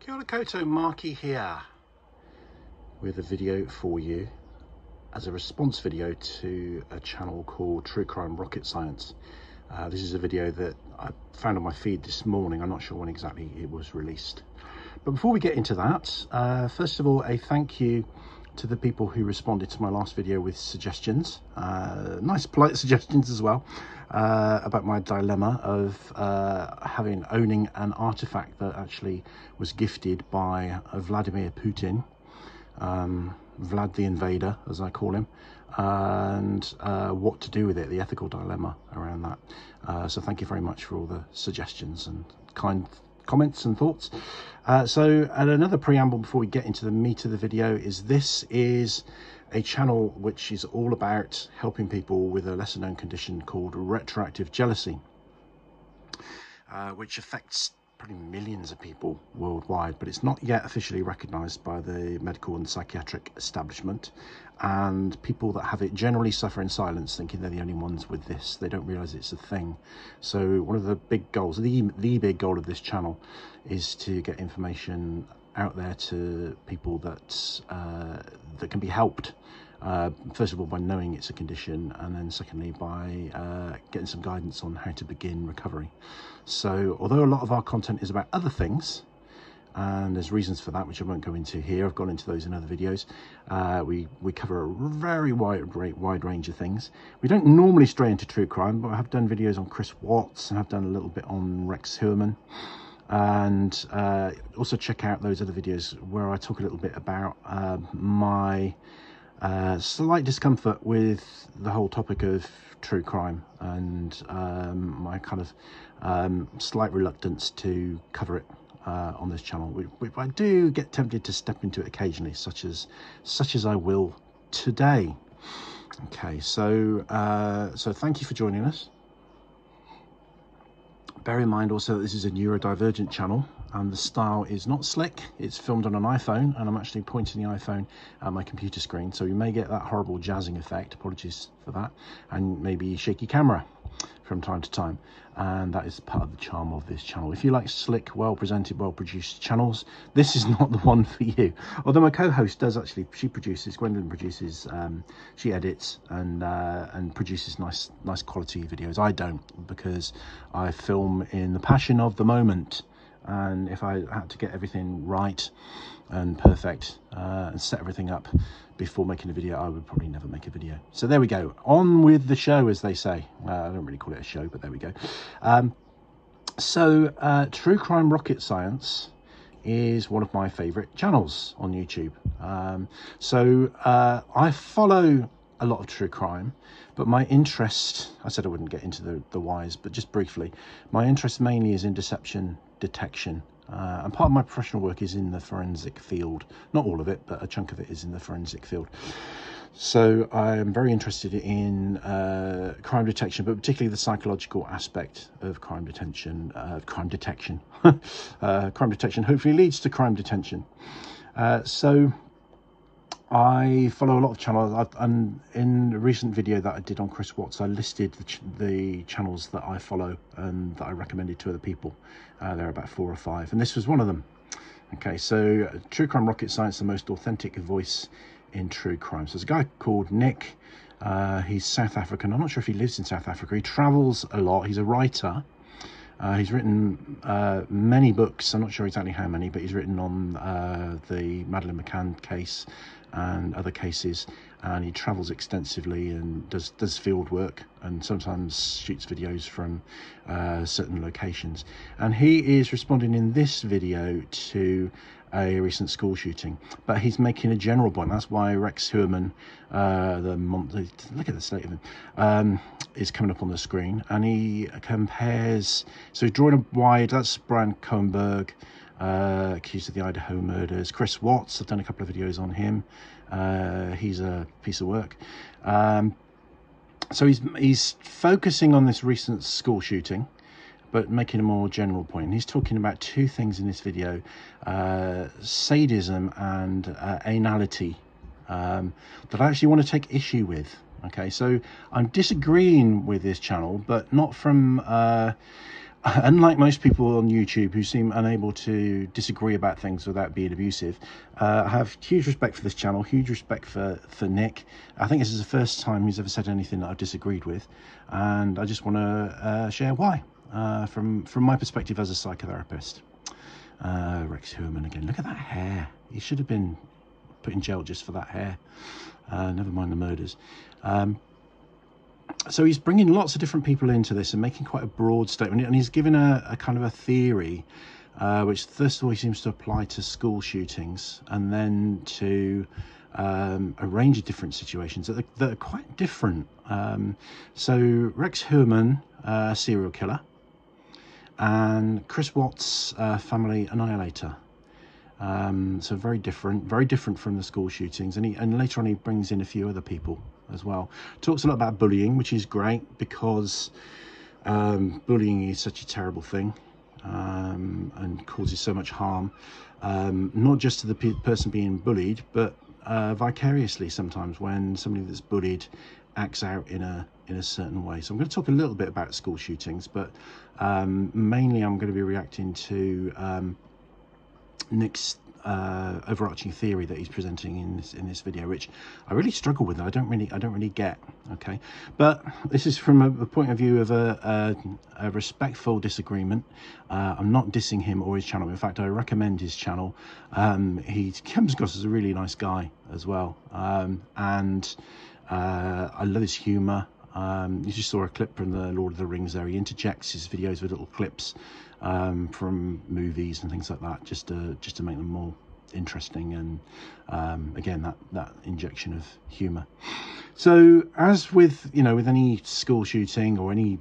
Kia ora koutou, Markie here with a video for you as a response video to a channel called True Crime Rocket Science. This is a video that I found on my feed this morning. I'm not sure when exactly it was released. But before we get into that, first of all, a thank you to the people who responded to my last video with suggestions. Nice polite suggestions as well about my dilemma of owning an artifact that actually was gifted by Vladimir Putin, Vlad the Invader as I call him, and what to do with it, the ethical dilemma around that. So thank you very much for all the suggestions and kind comments and thoughts. So and another preamble before we get into the meat of the video is this is a channel which is all about helping people with a lesser known condition called retroactive jealousy, which affects probably millions of people worldwide, but it's not yet officially recognized by the medical and psychiatric establishment, and people that have it generally suffer in silence, thinking they're the only ones with this. They don't realize it's a thing. So one of the big goals, the big goal of this channel, is to get information out there to people that that can be helped, first of all by knowing it's a condition, and then secondly by getting some guidance on how to begin recovery. So although a lot of our content is about other things, and there's reasons for that which I won't go into here, I've gone into those in other videos, we cover a very wide range of things. We don't normally stray into true crime, but I have done videos on Chris Watts, and I've done a little bit on Rex Heuermann. And also check out those other videos where I talk a little bit about my slight discomfort with the whole topic of true crime, and my kind of slight reluctance to cover it on this channel, which I do get tempted to step into it occasionally, such as I will today. Okay, so so thank you for joining us. Bear in mind also that this is a neurodivergent channel, and the style is not slick. It's filmed on an iPhone, and I'm actually pointing the iPhone at my computer screen, so you may get that horrible jazzing effect, apologies for that, and maybe shaky camera from time to time, and that is part of the charm of this channel. If you like slick, well-presented, well-produced channels, this is not the one for you. Although my co-host does actually, she produces, Gwendoline produces, she edits and produces nice quality videos. I don't, because I film in the passion of the moment, and if I had to get everything right and perfect and set everything up before making a video, I would probably never make a video. So there we go, on with the show, as they say. I don't really call it a show, but there we go. True Crime Rocket Science is one of my favorite channels on YouTube. I follow a lot of true crime, but my interest, I said I wouldn't get into the whys, but just briefly, my interest mainly is in deception detection, and part of my professional work is in the forensic field. Not all of it, but a chunk of it is in the forensic field. So I am very interested in crime detection, but particularly the psychological aspect of crime detention, crime detection hopefully leads to crime detention. So I follow a lot of channels, and in a recent video that I did on Chris Watts, I listed the channels that I follow and that I recommended to other people. There are about 4 or 5, and this was one of them. Okay, so True Crime Rocket Science, the most authentic voice in true crime. So there's a guy called Nick, he's South African. I'm not sure if he lives in South Africa. He travels a lot, he's a writer. He's written many books, I'm not sure exactly how many, but he's written on the Madeleine McCann case and other cases, and he travels extensively and does field work, and sometimes shoots videos from certain locations. And he is responding in this video to a recent school shooting, but he's making a general point. That's why Rex Heuermann, look at the state of him, is coming up on the screen, and he compares. So he's drawing a wide. That's Bryan Kohberger, accused of the Idaho murders. Chris Watts, I've done a couple of videos on him. He's a piece of work. So he's focusing on this recent school shooting, but making a more general point. And he's talking about 2 things in this video, sadism and anality, that I actually want to take issue with. Okay, so I'm disagreeing with this channel, but not from Unlike most people on YouTube who seem unable to disagree about things without being abusive, I have huge respect for this channel, huge respect for Nick. I think this is the first time he's ever said anything that I've disagreed with, and I just want to share why from my perspective as a psychotherapist. Rex Heuermann again. Look at that hair. He should have been put in jail just for that hair. Never mind the murders. So he's bringing lots of different people into this and making quite a broad statement, and he's given a kind of a theory which first of all he seems to apply to school shootings and then to a range of different situations that are quite different. So Rex Heuermann, serial killer, and Chris Watts, family annihilator. So very different from the school shootings, and later on he brings in a few other people as well. Talks a lot about bullying, which is great because bullying is such a terrible thing and causes so much harm, not just to the person being bullied, but vicariously sometimes when somebody that's bullied acts out in a certain way. So I'm going to talk a little bit about school shootings, but mainly I'm going to be reacting to Nick's overarching theory that he's presenting in this video, which I really struggle with. I don't really get. Okay, but this is from a point of view of a respectful disagreement. I'm not dissing him or his channel. In fact, I recommend his channel. Kems Goss is a really nice guy as well, and I love his humour. You just saw a clip from the Lord of the Rings there. He interjects his videos with little clips from movies and things like that, just to make them more interesting, and again that injection of humour. So as with with any school shooting or any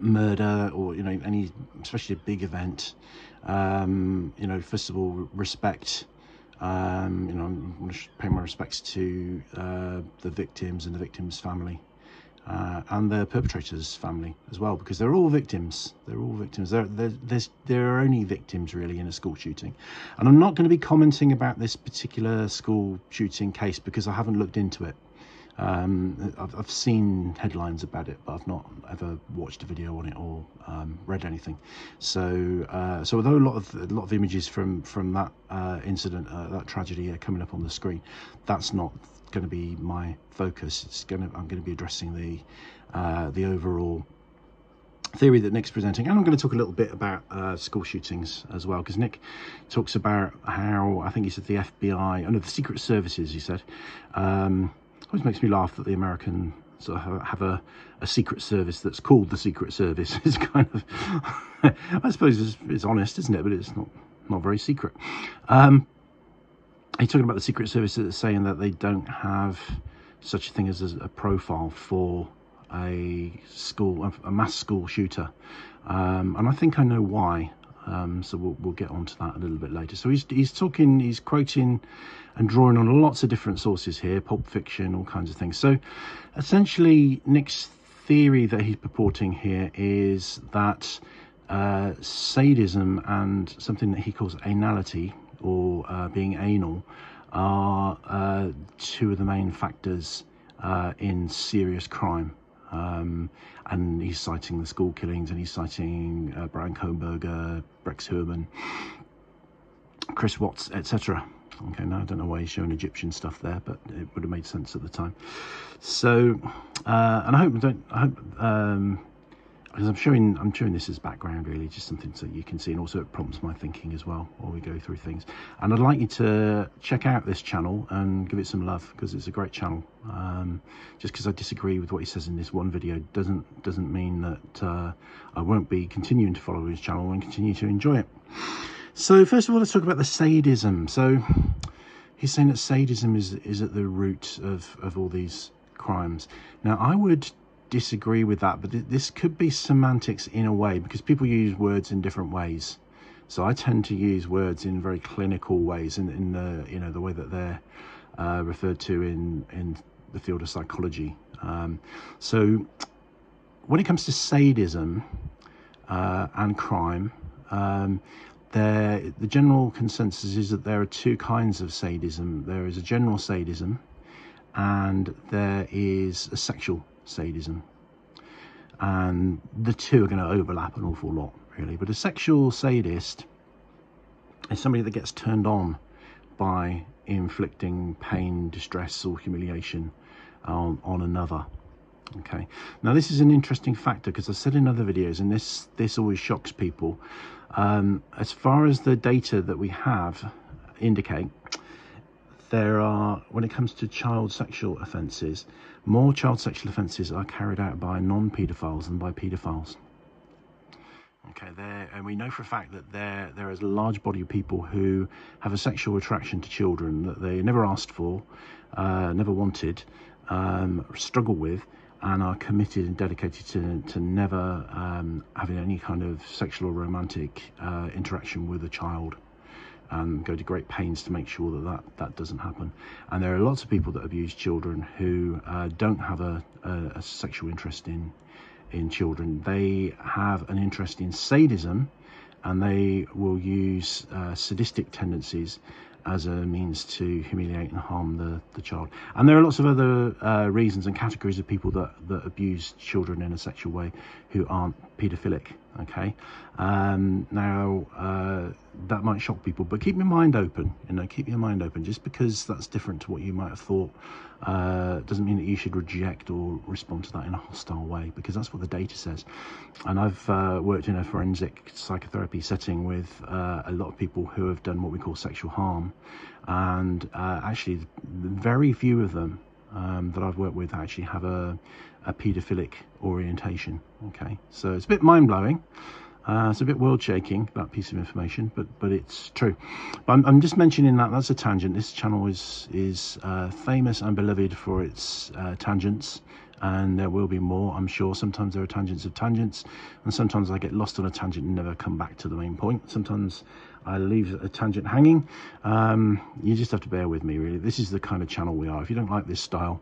murder, or any, especially a big event, first of all, respect. I want to pay my respects to the victims and the victims' family, and the perpetrators' family as well, because they're all victims. There are only victims really in a school shooting, and I'm not going to be commenting about this particular school shooting case because I haven't looked into it. I've seen headlines about it, but I've not ever watched a video on it or read anything. So, so although a lot of images from that incident, that tragedy, are coming up on the screen, that's not going to be my focus. I'm going to be addressing the overall theory that Nick's presenting, and I'm going to talk a little bit about school shootings as well, because Nick talks about how, I think he said, the FBI, the Secret Services, he said. Always makes me laugh that the American sort of have a secret service that's called the Secret Service. It's kind of, I suppose it's honest, isn't it? But it's not very secret. He's talking about the Secret Service that's saying that they don't have such a thing as a profile for a mass school shooter, and I think I know why. So we'll get onto that a little bit later. So he's quoting and drawing on lots of different sources here, Pulp Fiction, all kinds of things. So essentially Nick's theory that he's purporting here is that sadism and something that he calls anality, or being anal, are two of the main factors in serious crime. And he's citing the school killings, and he's citing Bryan Kohberger, Rex Heuermann, Chris Watts, etc. Okay, now I don't know why he's showing Egyptian stuff there, but it would have made sense at the time. So, and I hope because I'm showing this as background, really, just something so you can see, and also it prompts my thinking as well while we go through things. And I'd like you to check out this channel and give it some love, because it's a great channel. Just because I disagree with what he says in this one video doesn't mean that I won't be continuing to follow his channel and continue to enjoy it. So first of all, let's talk about the sadism. So he's saying that sadism is at the root of all these crimes. Now I would disagree with that, but this could be semantics in a way, because people use words in different ways. So I tend to use words in very clinical ways, in the the way that they're referred to in the field of psychology. So when it comes to sadism and crime, the general consensus is that there are two kinds of sadism. There is a general sadism, and there is a sexual sadism. and the two are going to overlap an awful lot, really. But a sexual sadist is somebody that gets turned on by inflicting pain, distress or humiliation on another. Okay, now this is an interesting factor, because I said in other videos, and this always shocks people, as far as the data that we have indicate, there are, when it comes to child sexual offences, more child sexual offences are carried out by non-paedophiles than by paedophiles. Okay, and we know for a fact that there is a large body of people who have a sexual attraction to children that they never asked for, never wanted, struggle with, and are committed and dedicated to never having any kind of sexual or romantic interaction with a child, and go to great pains to make sure that that doesn't happen. And there are lots of people that abuse children who don't have a sexual interest in children. They have an interest in sadism, and they will use sadistic tendencies as a means to humiliate and harm the child. And there are lots of other reasons and categories of people that abuse children in a sexual way who aren't paedophilic. Okay, now that might shock people, but keep your mind open, keep your mind open. Just because that's different to what you might have thought doesn't mean that you should reject or respond to that in a hostile way, because that's what the data says. And I've worked in a forensic psychotherapy setting with a lot of people who have done what we call sexual harm, and actually very few of them that I've worked with actually have a paedophilic orientation. Okay, so it's a bit mind-blowing, it's a bit world-shaking, that piece of information, but it's true. But I'm just mentioning that's a tangent. This channel is famous and beloved for its tangents, and there will be more, I'm sure. Sometimes there are tangents of tangents, and sometimes I get lost on a tangent and never come back to the main point. Sometimes I leave a tangent hanging. You just have to bear with me, really. This is the kind of channel we are. If you don't like this style,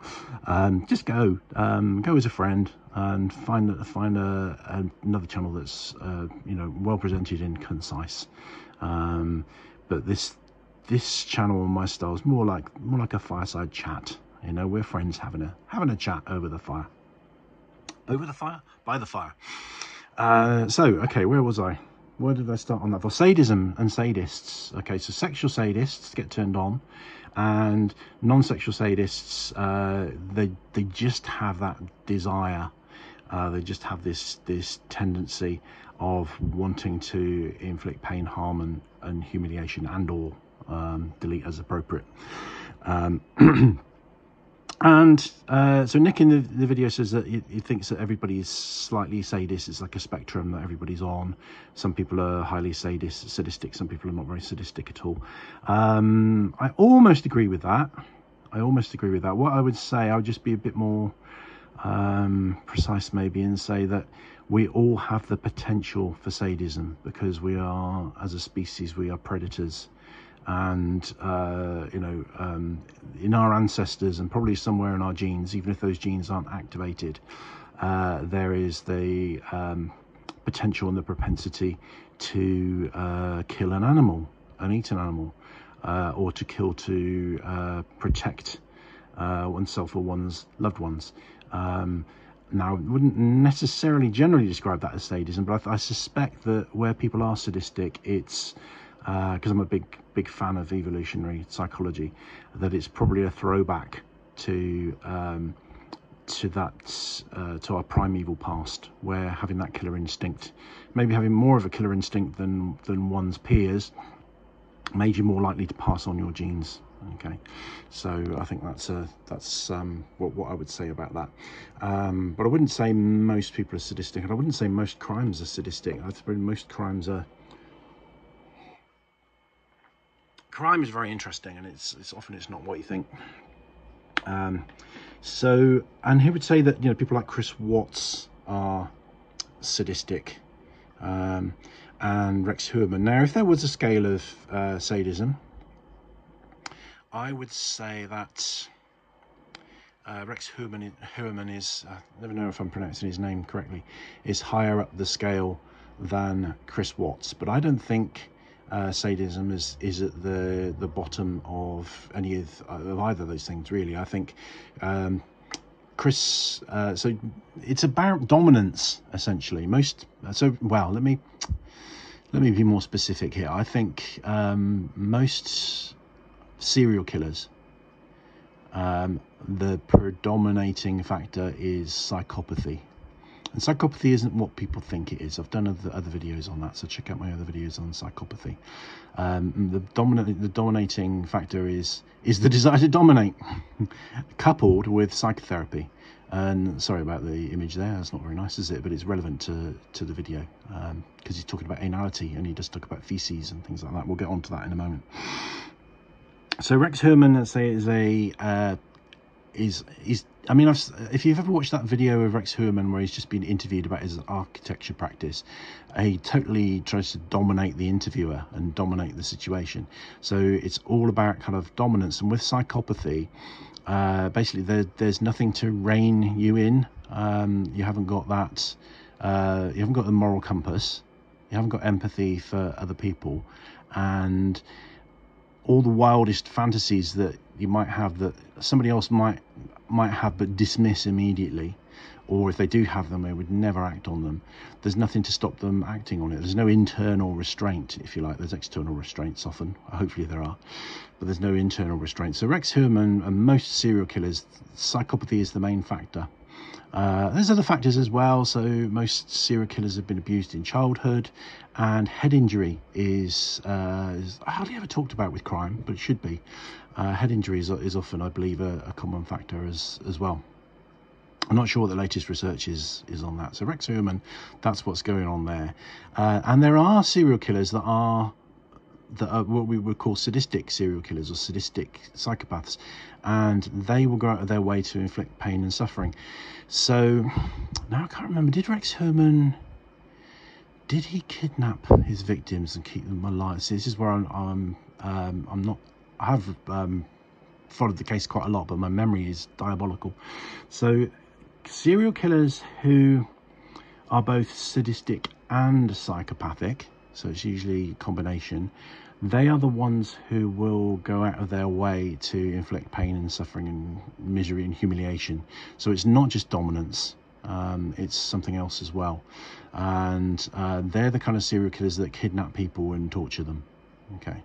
just go as a friend and find another channel that's well presented and concise. But this channel and my style is more like a fireside chat. We're friends having a chat by the fire. Okay, where was I? Where did I start on that? For sadism and sadists. Okay, so sexual sadists get turned on, and non-sexual sadists, they just have that desire. They just have this tendency of wanting to inflict pain, harm, and humiliation, and or delete as appropriate. And so Nick in the video says that he thinks that everybody is slightly sadist. It's like a spectrum that everybody's on. Some people are highly sadistic. Some people are not very sadistic at all. I almost agree with that. What I would say, I would just be a bit more precise maybe, and say that we all have the potential for sadism, because we are, as a species, we are predators. And in our ancestors, and probably somewhere in our genes, even if those genes aren't activated, there is the potential and the propensity to kill an animal and eat an animal, or to kill to protect oneself or one's loved ones. Now, I wouldn't necessarily generally describe that as sadism, but I suspect that where people are sadistic, it's because I'm a big fan of evolutionary psychology, that it's probably a throwback to our primeval past, where having that killer instinct, maybe having more of a killer instinct than one's peers, made you more likely to pass on your genes. Okay, so I think that's what I would say about that. But I wouldn't say most people are sadistic, and I wouldn't say most crimes are sadistic. I think most crimes are. Crime is very interesting, and it's often not what you think. And he would say that people like Chris Watts are sadistic, and Rex Heuermann. Now, if there was a scale of sadism, I would say that Rex Heuermann is, I never know if I'm pronouncing his name correctly, is higher up the scale than Chris Watts. But I don't think sadism is at the bottom of any of either of those things, really. I think Chris, so it's about dominance, essentially. Let me be more specific here. I think most serial killers, the predominating factor is psychopathy. And psychopathy isn't what people think it is. I've done other videos on that, so check out my other videos on psychopathy. The dominating factor is the desire to dominate, coupled with psychotherapy. And sorry about the image there, that's not very nice, is it? But it's relevant to the video, because he's talking about anality, and he does talk about feces and things like that. We'll get onto that in a moment. So Rex Heuermann, let's say, is a... I mean, if you've ever watched that video of Rex Heuermann where he's just been interviewed about his architecture practice, he totally tries to dominate the interviewer and dominate the situation. So it's all about kind of dominance. And with psychopathy, basically there's nothing to rein you in. You haven't got that, you haven't got the moral compass, you haven't got empathy for other people, and all the wildest fantasies that you might have, that somebody else might have but dismiss immediately, or if they do have them, they would never act on them. There's nothing to stop them acting on it. There's no internal restraint, if you like. There's external restraints often, hopefully there are, but there's no internal restraint. So Rex Heuermann and most serial killers, psychopathy is the main factor. There's other factors as well. So most serial killers have been abused in childhood, and head injury is hardly ever talked about with crime, but it should be. Head injury is often, I believe, a common factor as well. I'm not sure what the latest research is on that. So Rex Heuermann, that's what's going on there. And there are serial killers that are what we would call sadistic serial killers or sadistic psychopaths, and they will go out of their way to inflict pain and suffering. So now I can't remember, did Rex Heuermann, did he kidnap his victims and keep them alive? See, this is where I have followed the case quite a lot, but my memory is diabolical. So serial killers who are both sadistic and psychopathic, so it's usually a combination, they are the ones who will go out of their way to inflict pain and suffering and misery and humiliation. So it's not just dominance, it's something else as well. And they're the kind of serial killers that kidnap people and torture them. Okay,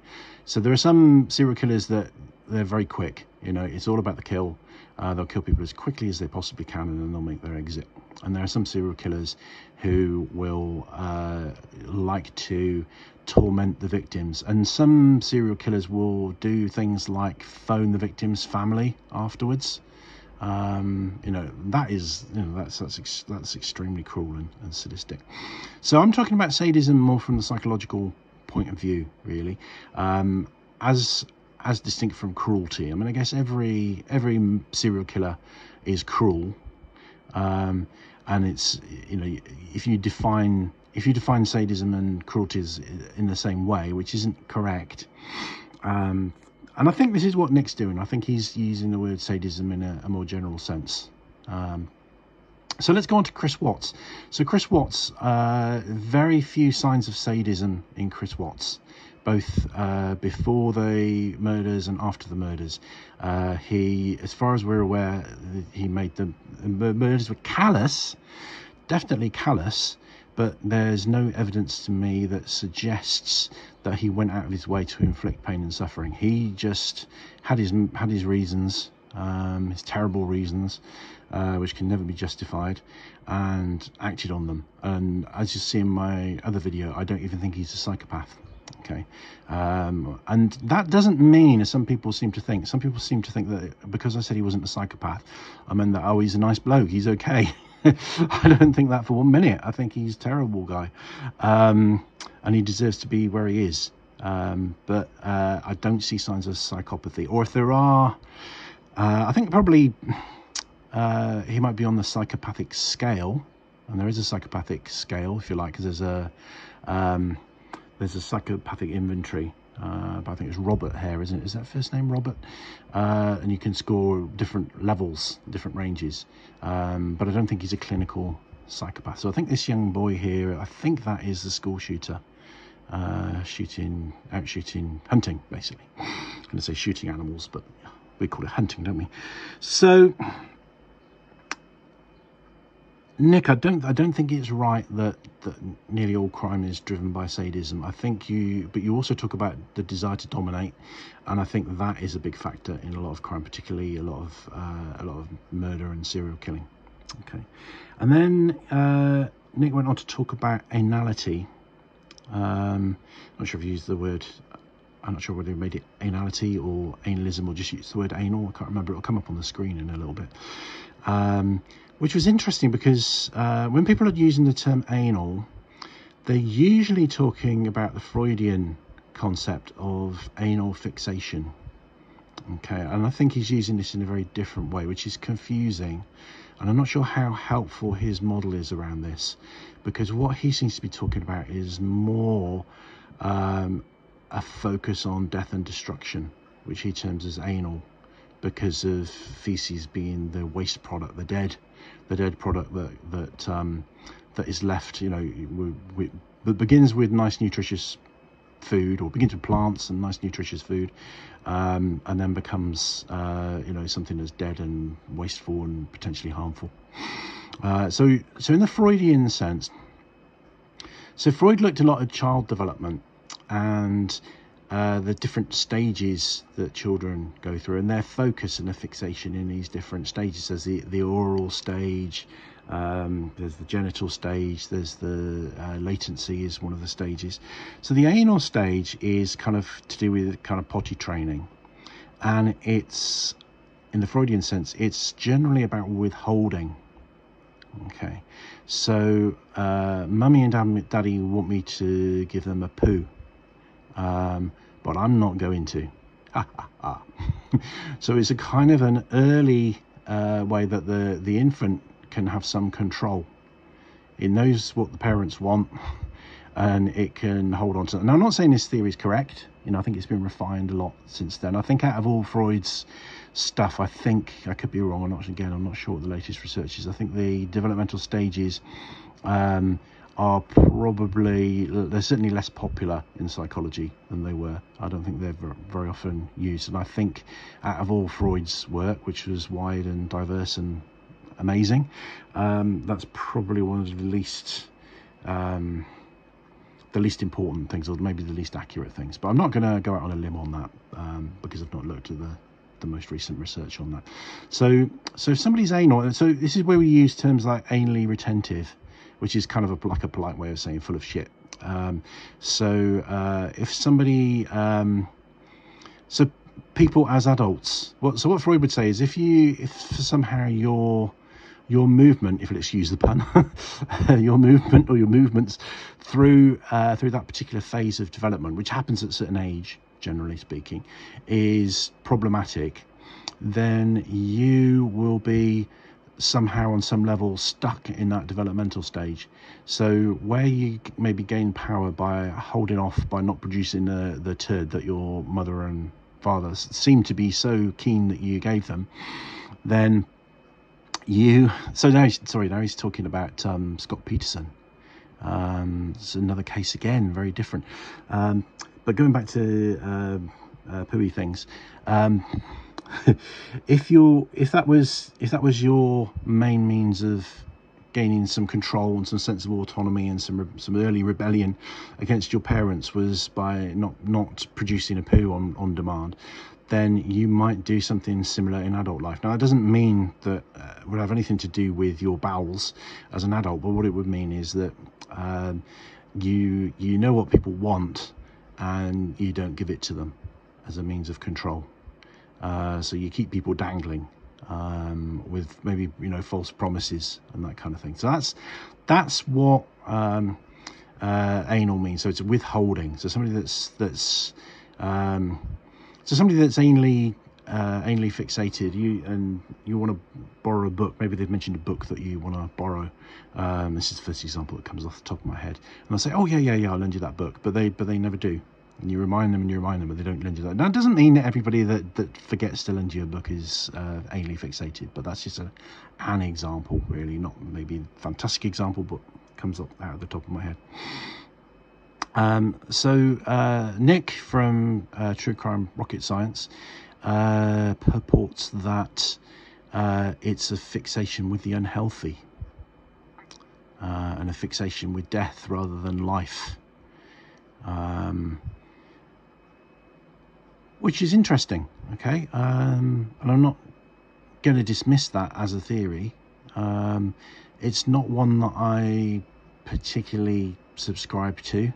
so there are some serial killers that they're very quick, you know, it's all about the kill. They'll kill people as quickly as they possibly can, and then they'll make their exit. And there are some serial killers who will like to torment the victims. And some serial killers will do things like phone the victim's family afterwards. You know, that is, you know, that's extremely cruel and sadistic. So I'm talking about sadism more from the psychological point of view, really, as distinct from cruelty. I mean, I guess every serial killer is cruel, and it's, you know, if you define sadism and cruelty in the same way, which isn't correct, and I think this is what Nick's doing. I think he's using the word sadism in a more general sense. So let's go on to Chris Watts. So Chris Watts, very few signs of sadism in Chris Watts, both before the murders and after the murders. He, as far as we're aware, he made the murders were callous, definitely callous, but there's no evidence to me that suggests that he went out of his way to inflict pain and suffering. He just had his reasons, his terrible reasons, which can never be justified, and acted on them. And as you see in my other video, I don't even think he's a psychopath. Okay, and that doesn't mean, as some people seem to think, that because I said he wasn't a psychopath, I meant that, oh, he's a nice bloke, he's okay. I don't think that for 1 minute. I think he's a terrible guy, and he deserves to be where he is. But I don't see signs of psychopathy, or if there are, I think probably he might be on the psychopathic scale, and there is a psychopathic scale, if you like, because there's a psychopathic inventory. But I think it's Robert Hare, isn't it? Is that first name Robert? And you can score different levels, different ranges. But I don't think he's a clinical psychopath. So I think this young boy here, I think that is the school shooter, hunting, basically. I'm going to say shooting animals, but we call it hunting, don't we? So Nick, I don't think it's right that nearly all crime is driven by sadism. I think you also talk about the desire to dominate, and I think that is a big factor in a lot of crime, particularly a lot of murder and serial killing. Okay, and then Nick went on to talk about anality. Not sure if you used the word. I'm not sure whether he made it anality or analism, or just used the word anal. I can't remember. It'll come up on the screen in a little bit. Which was interesting because when people are using the term anal, they're usually talking about the Freudian concept of anal fixation. Okay, and I think he's using this in a very different way, which is confusing. And I'm not sure how helpful his model is around this, because what he seems to be talking about is more a focus on death and destruction, which he terms as anal, because of feces being the waste product, the dead product that is left. You know, that begins with nice nutritious food, or begins with plants and nice nutritious food, and then becomes you know, something that's dead and wasteful and potentially harmful. So in the Freudian sense, so Freud looked a lot at child development and the different stages that children go through, and their focus and their fixation in these different stages. There's the oral stage, there's the genital stage, there's the latency is one of the stages. So the anal stage is kind of to do with kind of potty training, and it's, in the Freudian sense, it's generally about withholding. Okay, so mummy and daddy want me to give them a poo, but I'm not going to. So it's a kind of an early way that the infant can have some control. It knows what the parents want, and it can hold on to it. And I'm not saying this theory is correct. You know, I think it's been refined a lot since then. I think out of all Freud's stuff, I think, I could be wrong or not. Again, I'm not sure what the latest research is. I think the developmental stages are probably, they're certainly less popular in psychology than they were. I don't think they're very often used. And I think out of all Freud's work, which was wide and diverse and amazing, that's probably one of the least important things, or maybe the least accurate things. But I'm not going to go out on a limb on that, because I've not looked at the most recent research on that. So if somebody's anal, so this is where we use terms like anally retentive, which is kind of like a polite way of saying full of shit. If somebody, so people as adults, what Freud would say is if somehow your movement, if let's use the pun, your movement or your movements through that particular phase of development, which happens at a certain age, generally speaking, is problematic, then you will be somehow on some level stuck in that developmental stage. So where you maybe gain power by holding off, by not producing the turd that your mother and father seemed to be so keen that you gave them, then you, so now he's talking about Scott Peterson. It's another case again, very different, but going back to pooey things, if that was your main means of gaining some control and some sense of autonomy and some early rebellion against your parents was by not producing a poo on demand, then you might do something similar in adult life. Now, that doesn't mean that it would have anything to do with your bowels as an adult, but what it would mean is that you know what people want and you don't give it to them as a means of control. So you keep people dangling with maybe, you know, false promises and that kind of thing. So that's what anal means. So it's withholding. So somebody that's anally anally fixated. You want to borrow a book. Maybe they've mentioned a book that you want to borrow. This is the first example that comes off the top of my head. And I say, oh yeah, I'll lend you that book. But they never do. And you remind them, but they don't lend you that. Now, it doesn't mean that everybody that forgets to lend you a book is anally fixated, but that's just an example, really. Not maybe a fantastic example, but comes up out of the top of my head. Nick from True Crime Rocket Science purports that it's a fixation with the unhealthy. and a fixation with death rather than life, which is interesting, okay? And I'm not going to dismiss that as a theory. It's not one that I particularly subscribe to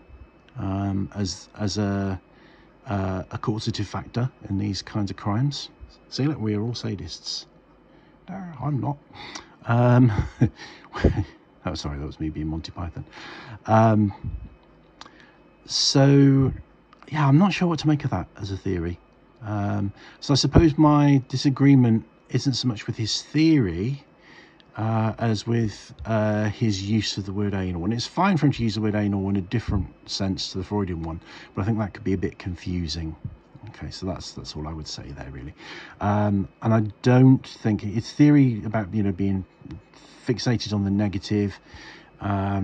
as a causative factor in these kinds of crimes. See, look, we are all sadists. No, I'm not. Oh, sorry, that was me being Monty Python. So, yeah, I'm not sure what to make of that as a theory. So I suppose my disagreement isn't so much with his theory as with his use of the word anal. And it's fine for him to use the word anal in a different sense to the Freudian one, but I think that could be a bit confusing. Okay, so that's all I would say there, really. And I don't think it's theory about, you know, being fixated on the negative. I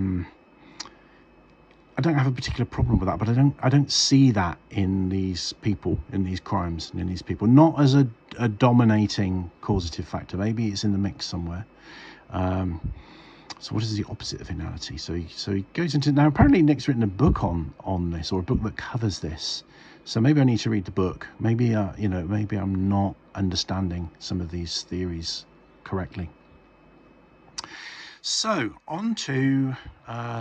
don't have a particular problem with that, but I don't see that in these people, in these crimes, and in these people, not as a dominating causative factor. Maybe it's in the mix somewhere. So what is the opposite of finality? So he goes into, now apparently Nick's written a book on this, or a book that covers this. So maybe I need to read the book. Maybe, you know, maybe I'm not understanding some of these theories correctly. So on to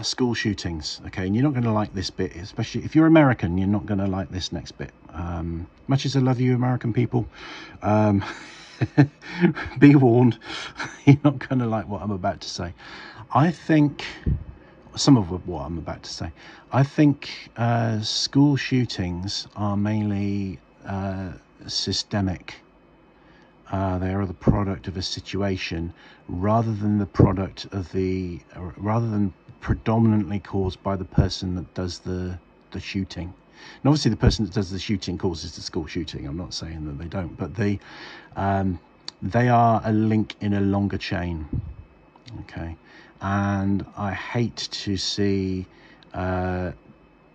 school shootings. Okay, and you're not going to like this bit, especially if you're American. You're not going to like this next bit. Much as I love you, American people, be warned, you're not going to like what I'm about to say. I think... some of what I'm about to say. I think school shootings are mainly systemic. They are the product of a situation rather than predominantly caused by the person that does the shooting. And obviously the person that does the shooting causes the school shooting. I'm not saying that they don't, but they are a link in a longer chain. Okay, and I hate to see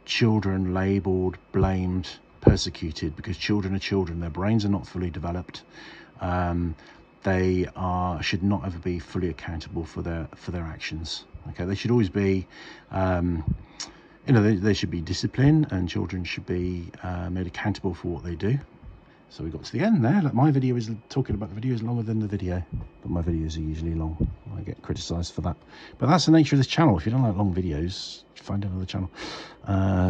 children labelled, blamed, persecuted, because children are children. Their brains are not fully developed. They should not ever be fully accountable for their actions. Okay, they should always be, you know, they should be disciplined, and children should be made accountable for what they do. So we got to the end there. Like, my video is talking about the video is longer than the video, but my videos are usually long. I get criticised for that, but that's the nature of this channel. If you don't like long videos, find another channel.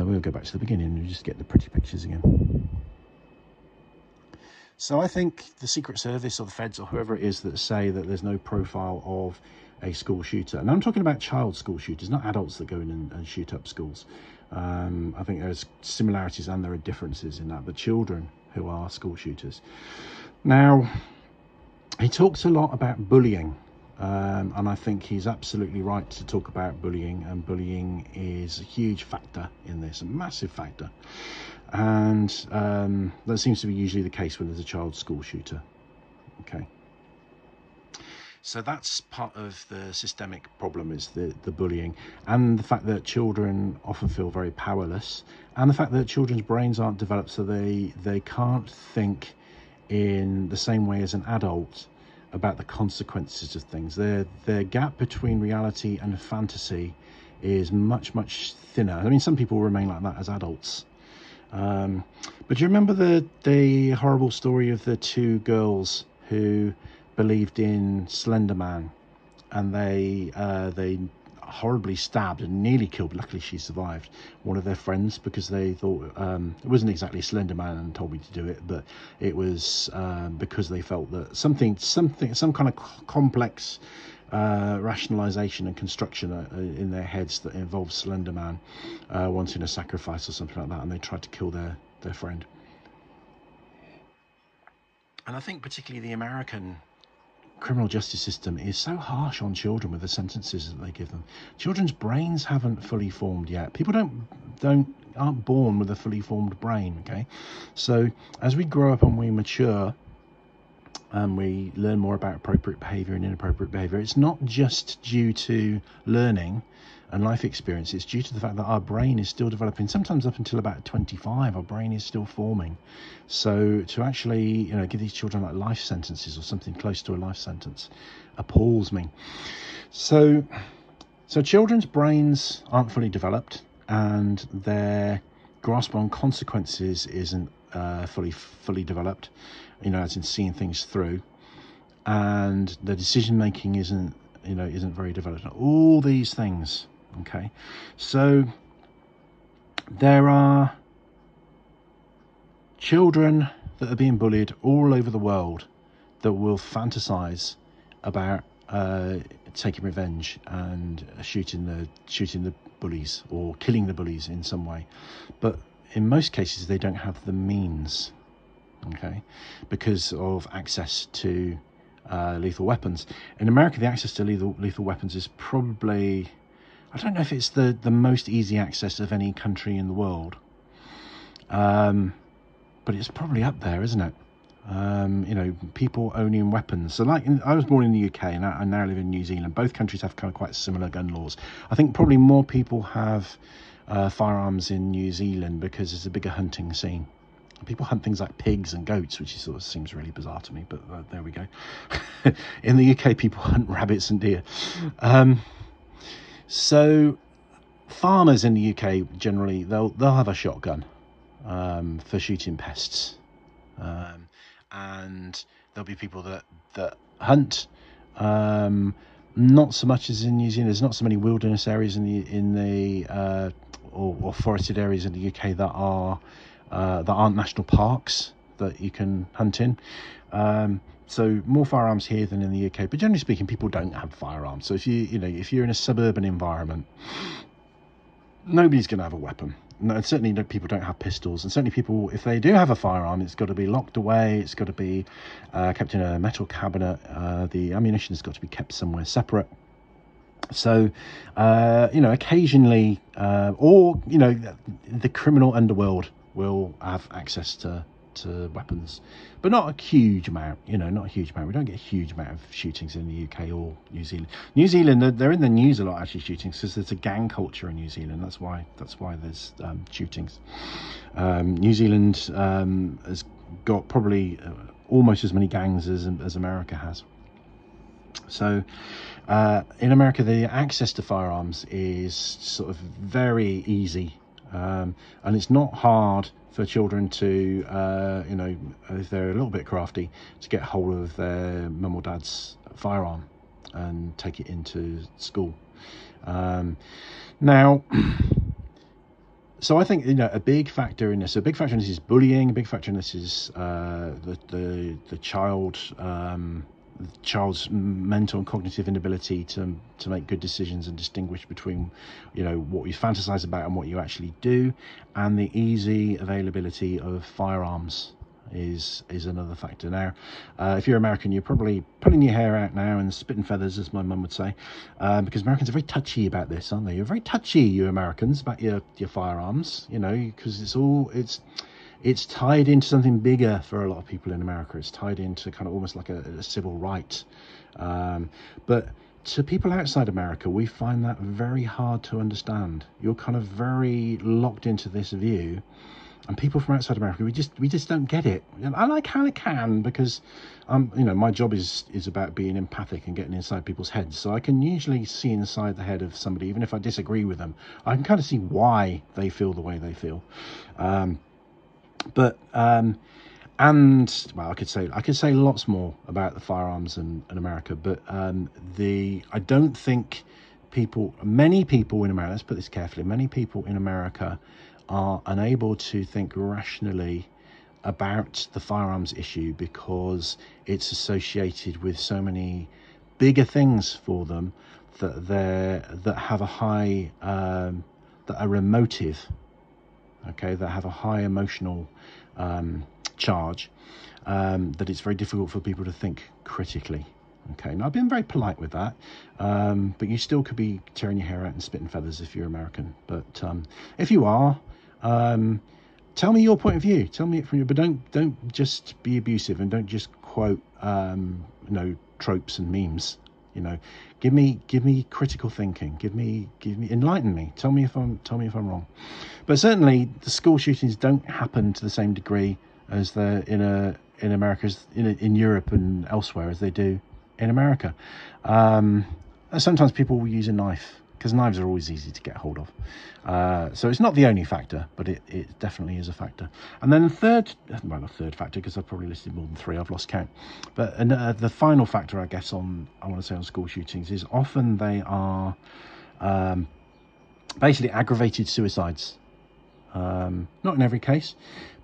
We'll go back to the beginning and just get the pretty pictures again. So I think the Secret Service or the Feds or whoever it is that say that there's no profile of a school shooter, and I'm talking about child school shooters, not adults that go in and shoot up schools. I think there's similarities and there are differences in that, but children who are school shooters. Now, he talks a lot about bullying, and I think he's absolutely right to talk about bullying, and bullying is a huge factor in this, a massive factor. And that seems to be usually the case when there's a child school shooter. Okay, so that's part of the systemic problem, is the bullying, and the fact that children often feel very powerless, and the fact that children's brains aren't developed, so they can't think in the same way as an adult about the consequences of things. Their gap between reality and fantasy is much, much thinner. I mean, some people remain like that as adults. But do you remember the horrible story of the two girls who believed in Slender Man, and they horribly stabbed and nearly killed, luckily she survived, one of their friends, because they thought it wasn't exactly Slender Man and told me to do it, but it was because they felt that some kind of complex rationalization and construction in their heads that involved Slender Man wanting a sacrifice or something like that, and they tried to kill their friend. And I think particularly the American criminal justice system is so harsh on children with the sentences that they give them. Children's brains haven't fully formed yet. People aren't born with a fully formed brain. Okay, so as we grow up and we mature and we learn more about appropriate behavior and inappropriate behavior, it's not just due to learning and life experience, it's due to the fact that our brain is still developing. Sometimes up until about 25, our brain is still forming. So to actually, you know, give these children like life sentences or something close to a life sentence appalls me. So So children's brains aren't fully developed and their grasp on consequences isn't fully developed, you know, as in seeing things through, and the decision making isn't, you know, isn't very developed. All these things, okay? So there are children that are being bullied all over the world that will fantasize about taking revenge and shooting the bullies or killing the bullies in some way, but in most cases they don't have the means, okay, because of access to lethal weapons. In America, the access to lethal weapons is probably, I don't know if it's the most easy access of any country in the world, but it's probably up there, isn't it? You know, people owning weapons. So like, I was born in the UK and I now live in New Zealand. Both countries have kind of quite similar gun laws. I think probably more people have firearms in New Zealand because there's a bigger hunting scene. People hunt things like pigs and goats, which sort of seems really bizarre to me, but there we go. In the UK, people hunt rabbits and deer. So farmers in the UK generally, they'll have a shotgun for shooting pests. And there'll be people that hunt, not so much as in New Zealand. There's not so many wilderness areas or forested areas in the UK that aren't national parks that you can hunt in. So more firearms here than in the UK, but generally speaking, people don't have firearms. So if you're in a suburban environment, nobody's going to have a weapon. No, certainly people don't have pistols, and certainly people, if they do have a firearm, it's got to be locked away, it's got to be kept in a metal cabinet, the ammunition has got to be kept somewhere separate. So you know, occasionally or you know, the criminal underworld will have access to weapons, but not a huge amount. You know, not a huge amount. We don't get a huge amount of shootings in the UK or New Zealand. New Zealand, they're in the news a lot, actually, shootings, because there's a gang culture in New Zealand. That's why there's shootings. New Zealand has got probably almost as many gangs as America has. So in America, the access to firearms is sort of very easy, and it's not hard for children to, you know, if they're a little bit crafty, to get hold of their mum or dad's firearm and take it into school. Now, so I think, you know, a big factor in this is bullying. A big factor in this is the child, the child's mental and cognitive inability to make good decisions and distinguish between, you know, what you fantasize about and what you actually do, and the easy availability of firearms is another factor. Now, if you're American, you're probably pulling your hair out now and spitting feathers, as my mum would say, because Americans are very touchy about this, aren't they? You're very touchy, you Americans, about your firearms, you know, because it's tied into something bigger for a lot of people in America. It's tied into kind of almost like a civil right. But to people outside America, we find that very hard to understand. You're kind of very locked into this view. And people from outside America, we just don't get it. And I kind of can, because you know, my job is about being empathic and getting inside people's heads. So I can usually see inside the head of somebody, even if I disagree with them. I can kind of see why they feel the way they feel. And well, I could say lots more about the firearms and America, but I don't think many people in America, let's put this carefully, many people in America are unable to think rationally about the firearms issue because it's associated with so many bigger things for them that are emotive. Okay, that have a high emotional charge, that it's very difficult for people to think critically. Okay, now I've been very polite with that, but you still could be tearing your hair out and spitting feathers if you're American. But if you are, tell me your point of view. Tell me it from you, but don't just be abusive and don't just quote you know, tropes and memes. You know, give me critical thinking. Give me enlighten me. Tell me if I'm wrong. But certainly the school shootings don't happen to the same degree as they're in America, in Europe and elsewhere, as they do in America. Sometimes people will use a knife because knives are always easy to get hold of. So it's not the only factor, but it definitely is a factor. And then the third, well, the third factor, because I've probably listed more than three, I've lost count. But the final factor, I guess, on school shootings is often they are basically aggravated suicides. Not in every case,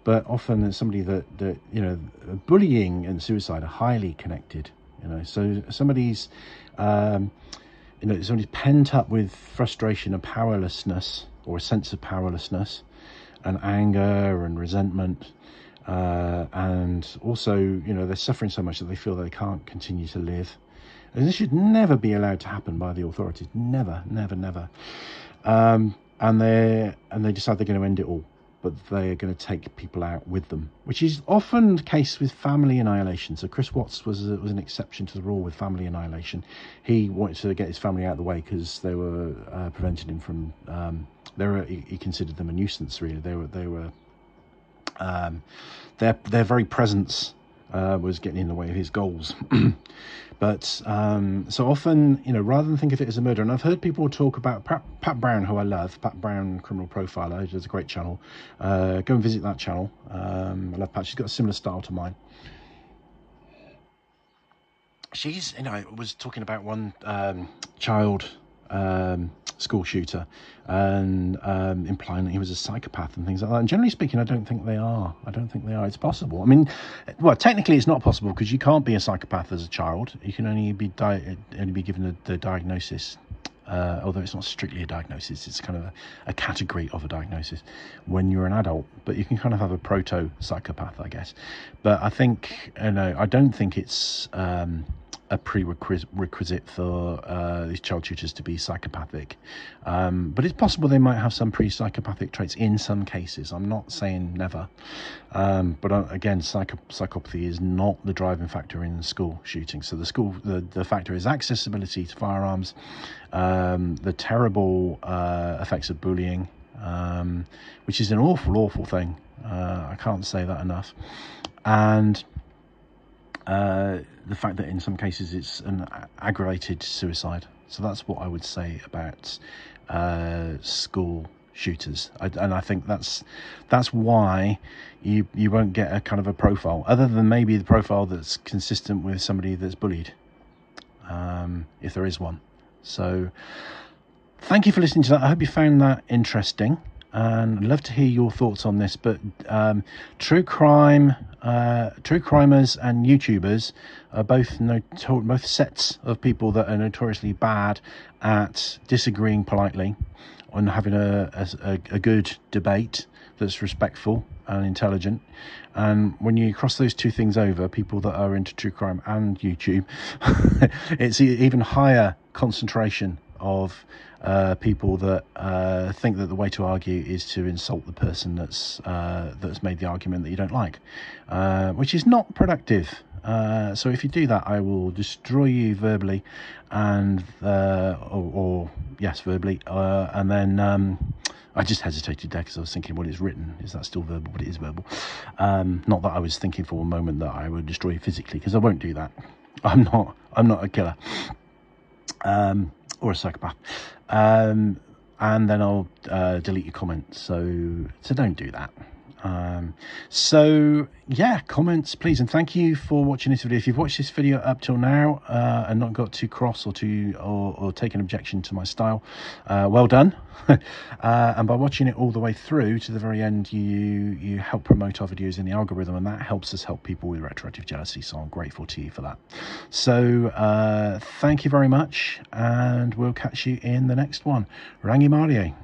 but often there's somebody that you know, bullying and suicide are highly connected. You know, so somebody's somebody's pent up with frustration and powerlessness, or a sense of powerlessness, and anger and resentment, and also, you know, they're suffering so much that they feel they can't continue to live. And this should never be allowed to happen by the authorities. Never, never, never. And they decide they're going to end it all, but they are going to take people out with them, which is often the case with family annihilation. So Chris Watts was an exception to the rule with family annihilation. He wanted to get his family out of the way because they were preventing him from. He considered them a nuisance. Really, their very presence was getting in the way of his goals. But so often, you know, rather than think of it as a murder, and I've heard people talk about Pat Brown, who I love, Pat Brown, criminal profiler, who does a great channel. Go and visit that channel. I love Pat. She's got a similar style to mine. She's, you know, was talking about one child school shooter and implying that he was a psychopath and things like that. And generally speaking, I don't think they are. It's possible. I mean, well, technically it's not possible because you can't be a psychopath as a child. You can only be given the diagnosis, although it's not strictly a diagnosis, it's kind of a category of a diagnosis when you're an adult, but you can kind of have a proto psychopath, I guess. But I think, you know, I don't think it's a prerequisite for these child shooters to be psychopathic, but it's possible they might have some pre-psychopathic traits in some cases. I'm not saying never, but again, psychopathy is not the driving factor in school shootings. So the factor is accessibility to firearms, the terrible effects of bullying, which is an awful thing. I can't say that enough, and the fact that in some cases it's an aggravated suicide. So that's what I would say about school shooters. I think that's why you won't get a kind of a profile, other than maybe the profile that's consistent with somebody that's bullied, if there is one. So thank you for listening to that. I hope you found that interesting, and I'd love to hear your thoughts on this. But true crimers and YouTubers are both sets of people that are notoriously bad at disagreeing politely and having a good debate that's respectful and intelligent. And when you cross those two things over, people that are into true crime and YouTube, it's even higher concentration of people that think that the way to argue is to insult the person that's made the argument that you don't like, which is not productive. So if you do that, I will destroy you verbally, and verbally, and then I just hesitated there because I was thinking, what is written, is that still verbal? But it is verbal. Not that I was thinking for a moment that I would destroy you physically, because I won't do that. I'm not a killer. Or a psychopath, and then I'll delete your comment, so don't do that. So yeah, comments please, and thank you for watching this video. If you've watched this video up till now and not got too cross or taken objection to my style, well done. And by watching it all the way through to the very end, you help promote our videos in the algorithm, and that helps us help people with retroactive jealousy. So I'm grateful to you for that. So thank you very much, and we'll catch you in the next one. Rangi Marie.